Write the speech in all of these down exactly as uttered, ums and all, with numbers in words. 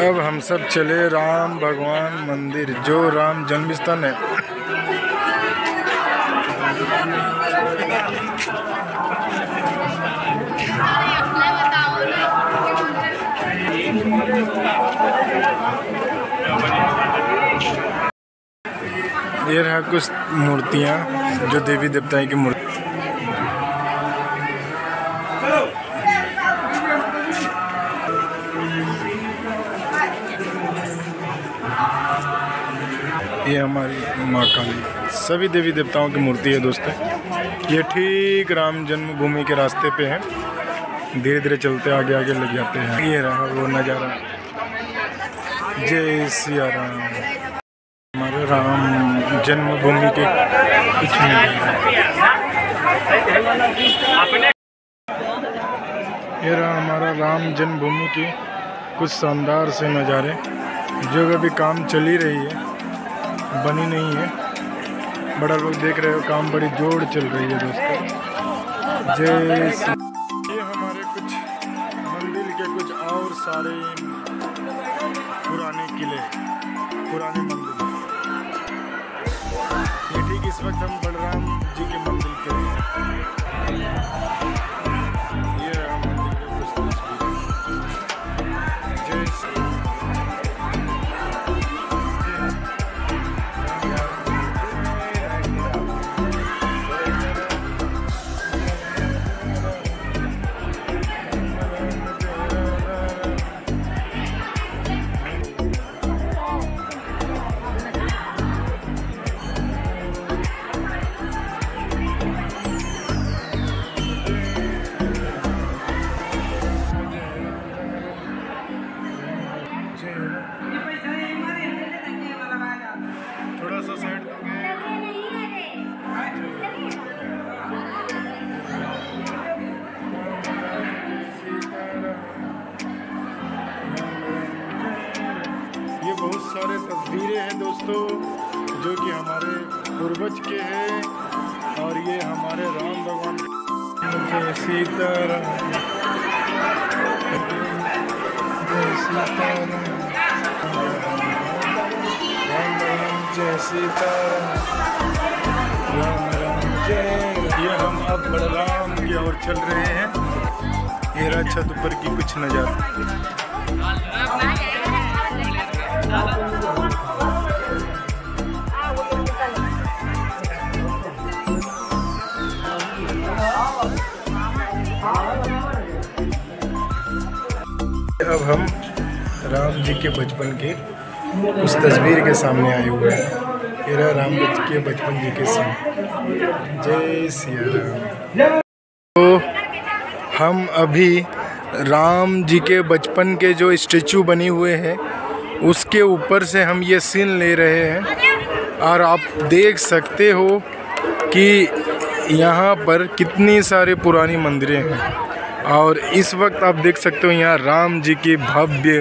अब हम सब चले राम भगवान मंदिर जो राम जन्मस्थान है। ये रहा कुछ मूर्तियाँ जो देवी देवताएं की मूर्ति। ये हमारी माँ काली सभी देवी देवताओं की मूर्ति है दोस्तों। ये ठीक राम जन्मभूमि के रास्ते पे है, धीरे धीरे चलते आगे आगे लग जाते हैं। ये रहा वो नज़ारा। जय सिया राम। हमारे राम जन्मभूमि के कुछ नहीं। ये रहा हमारा राम जन्मभूमि के कुछ शानदार से नज़ारे जो अभी काम चल ही रही है, बनी नहीं है। बड़ा लोग देख रहे हो काम बड़ी जोड़ चल रही है दोस्तों। जय श्री। ये हमारे कुछ मंदिर के कुछ और सारे पुराने किले पुराने मंदिर। ये ठीक इस वक्त हम बलराम जी के मंदिर के हैं। ये मंदिर जय श्री। सारे तस्वीरें हैं दोस्तों जो कि हमारे पूर्वज के हैं और ये हमारे राम भगवान जय सीताराम जय सीताराम राम राम जय सीताराम राम राम जय। ये हम अब बलराम की ओर चल रहे हैं। ये रहा छत ऊपर की कुछ नज़ारा। अब हम राम जी के बचपन के उस तस्वीर के सामने आए हुए हैं। ये राम जी के बचपन जी के सामने। जय सिया राम। तो हम अभी राम जी के बचपन के जो स्टैचू बने हुए हैं उसके ऊपर से हम ये सीन ले रहे हैं और आप देख सकते हो कि यहाँ पर कितनी सारे पुरानी मंदिरें हैं। और इस वक्त आप देख सकते हो यहाँ राम जी की भव्य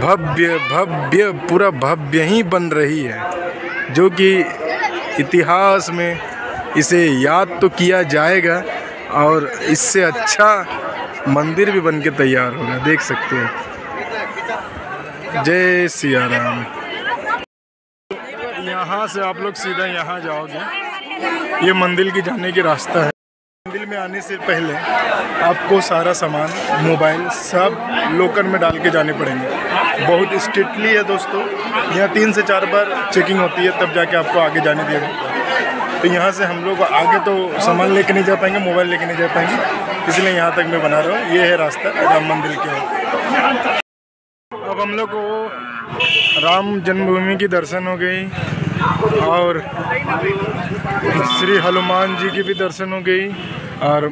भव्य भव्य पूरा भव्य ही बन रही है, जो कि इतिहास में इसे याद तो किया जाएगा और इससे अच्छा मंदिर भी बन के तैयार होगा, देख सकते हो। जय सिया राम। यहाँ से आप लोग सीधा यहाँ जाओगे, ये मंदिर की जाने की रास्ता है। मंदिर में आने से पहले आपको सारा सामान मोबाइल सब लोकर में डाल के जाने पड़ेंगे। बहुत स्ट्रिक्टली है दोस्तों, यहाँ तीन से चार बार चेकिंग होती है तब जाके आपको आगे जाने दिया जाता है। तो यहाँ से हम लोग आगे तो सामान लेके नहीं जा पाएंगे, मोबाइल लेके नहीं जा पाएंगे, इसलिए यहाँ तक मैं बना रहा हूँ। ये है रास्ता राम मंदिर के। अब हम लोग को राम जन्मभूमि की दर्शन हो गई और श्री हनुमान जी की भी दर्शन हो गई और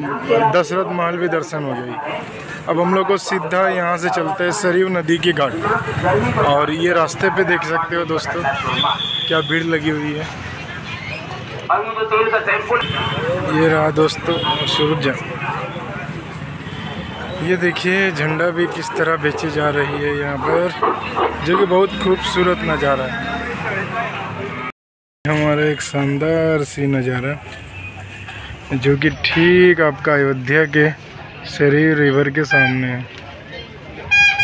दशरथ महल भी दर्शन हो गई। अब हम लोग को सीधा यहाँ से चलते हैं सरयू नदी के घाट। और ये रास्ते पे देख सकते हो दोस्तों क्या भीड़ लगी हुई है। ये रहा दोस्तों सूरज। ये देखिए झंडा भी किस तरह बेची जा रही है यहाँ पर, जो कि बहुत खूबसूरत नज़ारा है। हमारा एक शानदार सी नज़ारा जो कि ठीक आपका अयोध्या के सरयू रिवर के सामने है।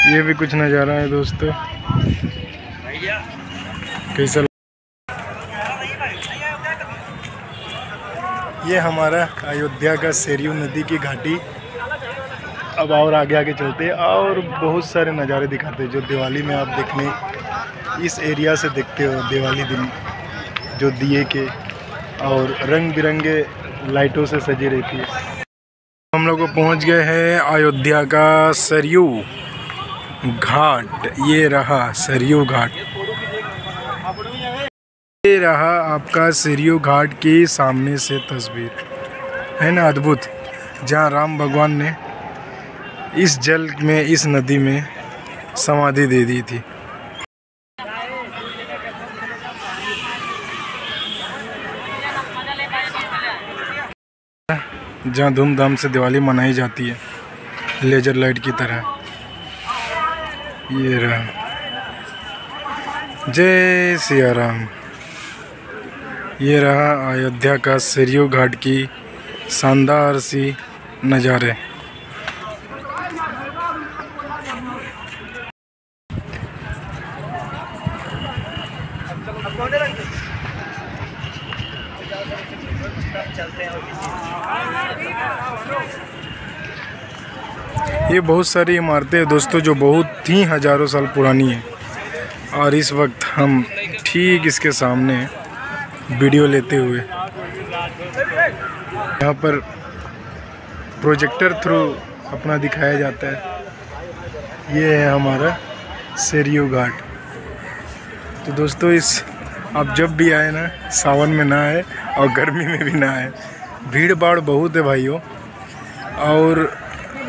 ये भी कुछ नज़ारा है दोस्तों, कैसा। ये हमारा अयोध्या का सरयू नदी की घाटी। अब और आगे आगे चलते और बहुत सारे नज़ारे दिखाते जो दिवाली में आप देखने इस एरिया से देखते हो। दिवाली दिन जो दिए के और रंग बिरंगे लाइटों से सजी रहती है। हम लोग पहुंच गए हैं अयोध्या का सरयू घाट। ये रहा सरयू घाट, ये रहा आपका सरयू घाट के सामने से तस्वीर है ना, अद्भुत। जहाँ राम भगवान ने इस जल में, इस नदी में समाधि दे दी थी। जहाँ धूमधाम से दिवाली मनाई जाती है लेजर लाइट की तरह। ये रहा, जय सिया राम। ये रहा अयोध्या का सरयू घाट की शानदार सी नज़ारे। ये बहुत सारी इमारतें हैं दोस्तों जो बहुत ही हज़ारों साल पुरानी है, और इस वक्त हम ठीक इसके सामने वीडियो लेते हुए। यहाँ पर प्रोजेक्टर थ्रू अपना दिखाया जाता है। ये है हमारा सरयू घाट। तो दोस्तों इस आप जब भी आए ना, सावन में ना आए और गर्मी में भी ना आए, भीड़ भाड़ बहुत है भाइयों। और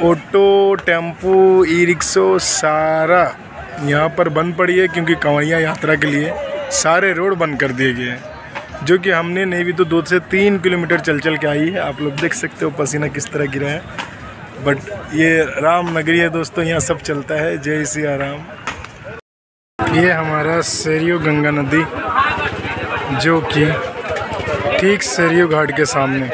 ऑटो, टेम्पो, ई रिक्शो सारा यहाँ पर बंद पड़ी है, क्योंकि कांवड़िया यात्रा के लिए सारे रोड बंद कर दिए गए हैं। जो कि हमने नहीं भी तो दो से तीन किलोमीटर चल चल के आई है। आप लोग देख सकते हो पसीना किस तरह गिरा है। बट ये राम नगरी है दोस्तों, यहाँ सब चलता है। जय सिया राम। ये हमारा सरयू गंगा नदी, जो कि ठीक सरयू घाट के सामने।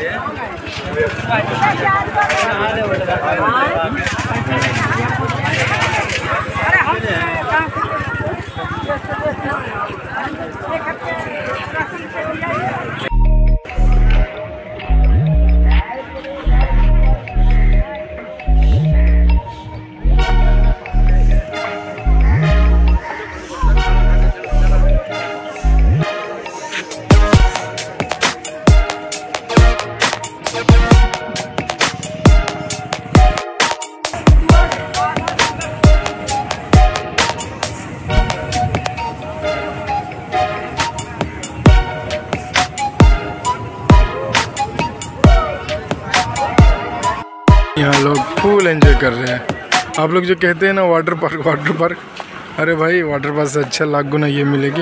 यहाँ लोग फुल एंजॉय कर रहे हैं। आप लोग जो कहते हैं ना वाटर पार्क वाटर पार्क, अरे भाई वाटर पार्क से अच्छा लाख गुना ये मिलेगी।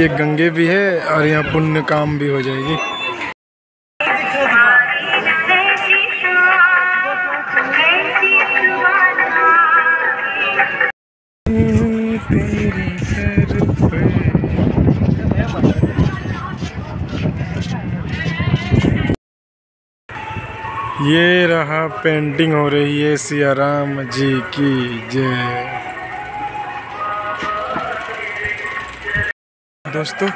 ये गंगे भी है और यहाँ पुण्य काम भी हो जाएगी। ये रहा पेंटिंग हो रही है सिया राम जी की जय। दोस्तों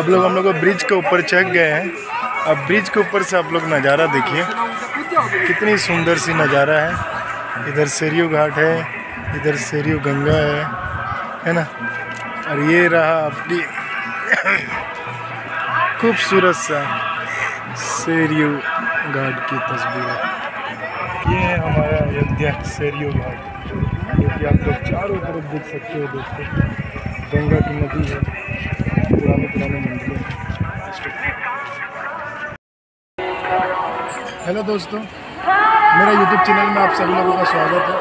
अब लोग हम लोग ब्रिज के ऊपर चढ़ गए हैं। अब ब्रिज के ऊपर से आप लोग नज़ारा देखिए, कितनी सुंदर सी नज़ारा है। इधर सरयू घाट है, इधर सरयू गंगा है है ना। और ये रहा आपकी खूबसूरत सा सरयू घाट की तस्वीर है। ये है हमारा अयोध्या सरयू घाट, जो कि आप लोग चारों तरफ देख सकते हो दोस्तों। गंगा की नदी है, पुराने पुराने मंदिर है। हेलो दोस्तों, मेरा यूट्यूब चैनल में आप सभी लोगों का स्वागत है।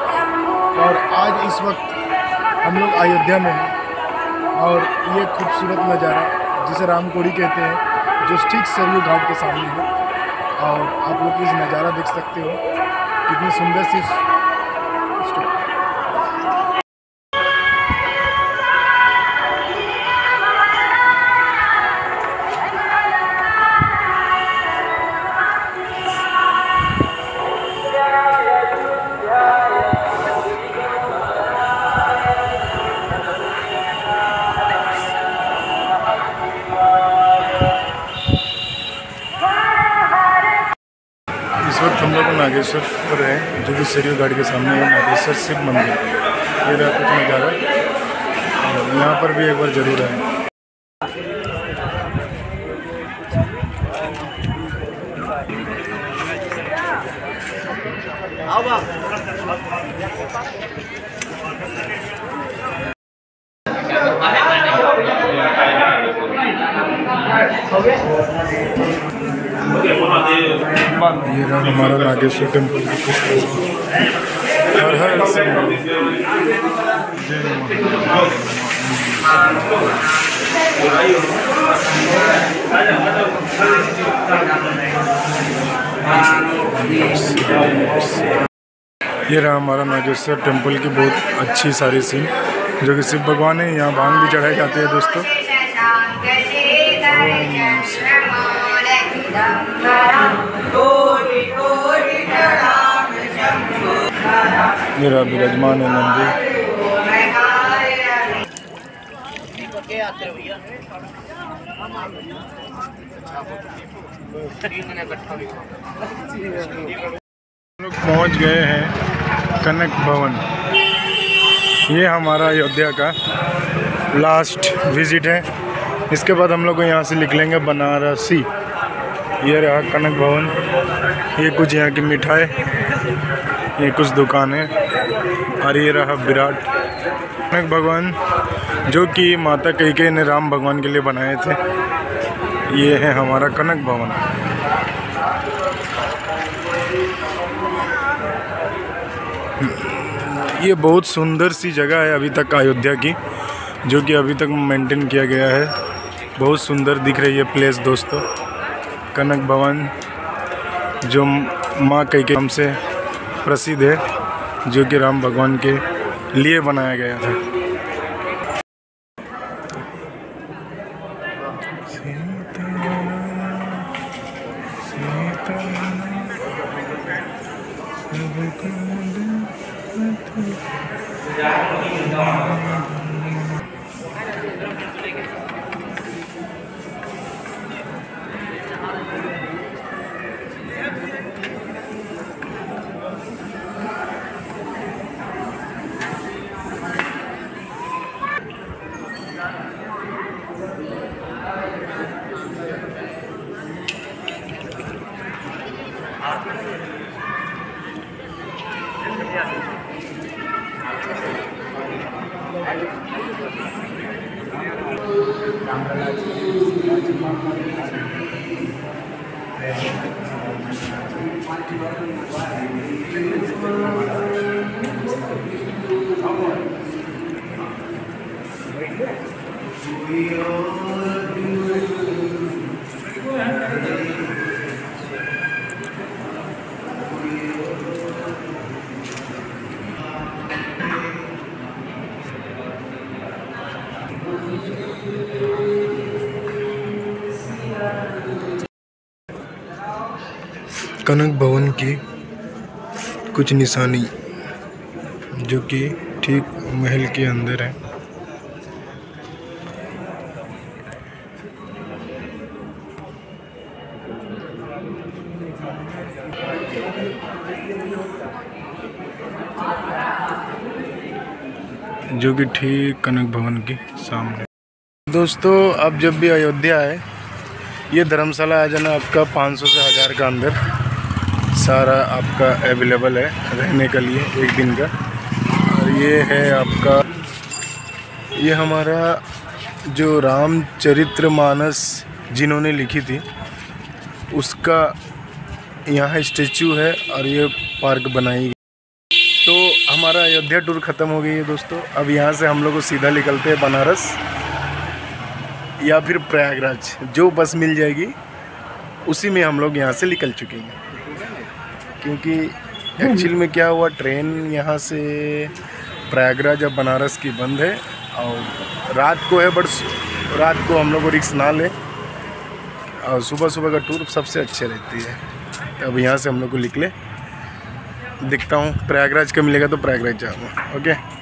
और आज इस वक्त हम लोग अयोध्या में हैं, और ये खूबसूरत नज़ारा जिसे रामकोड़ी कहते हैं, जो ठीक सरयू घाट के सामने है। और आप लोग इस नज़ारा देख सकते हो, कितनी सुंदर सी। नागेश्वर पर है, जो कि सरयू घाट के सामने है। नागेश्वर शिव मंदिर, ये रहा कुछ नज़ारा। यहाँ पर भी एक बार जरूर आए। ये रहा हमारा नागेश्वर टेम्पल की ये रहा हमारा नागेश्वर टेम्पल की बहुत अच्छी सारी सीन, जो कि शिव भगवान है। यहाँ भांग भी चढ़ाई जाती है दोस्तों। ये रहा विराजमान है मंदिर। लोग पहुंच गए हैं कनक भवन। ये हमारा अयोध्या का लास्ट विजिट है। इसके बाद हम लोग यहाँ से निकलेंगे बनारसी। ये रहा कनक भवन। ये कुछ यहाँ की मिठाई, ये कुछ दुकानें, और ये रहा विराट। कनक भगवान जो कि माता कैकेयी ने राम भगवान के लिए बनाए थे। ये है हमारा कनक भवन। ये बहुत सुंदर सी जगह है अभी तक अयोध्या की, जो कि अभी तक मेंटेन किया गया है। बहुत सुंदर दिख रही है प्लेस दोस्तों। कनक भवन जो माँ कैकेयी नाम से प्रसिद्ध है, जो कि राम भगवान के लिए बनाया गया था। कनक भवन की कुछ निशानी, जो कि ठीक महल के अंदर है। जो कि ठीक कनक भवन के सामने। दोस्तों आप जब भी अयोध्या आए, ये धर्मशाला आ जाना। आपका पाँच सौ से हज़ार का अंदर सारा आपका अवेलेबल है रहने के लिए एक दिन का। और ये है आपका, ये हमारा जो राम चरित मानस जिन्होंने लिखी थी, उसका यहाँ स्टैचू है और ये पार्क बनाई गई। तो हमारा अयोध्या टूर ख़त्म हो गई है दोस्तों। अब यहाँ से हम लोग को सीधा निकलते हैं बनारस या फिर प्रयागराज। जो बस मिल जाएगी उसी में हम लोग यहाँ से निकल चुके हैं, क्योंकि एक्चुअल में क्या हुआ, ट्रेन यहाँ से प्रयागराज या बनारस की बंद है और रात को है। बट रात को हम लोग को रिक्स ना ले और सुबह सुबह का टूर सबसे अच्छे रहती है। तो अब यहाँ से हम लोग को निकले। दिखता हूँ प्रयागराज का मिलेगा तो प्रयागराज जाऊँगा। ओके।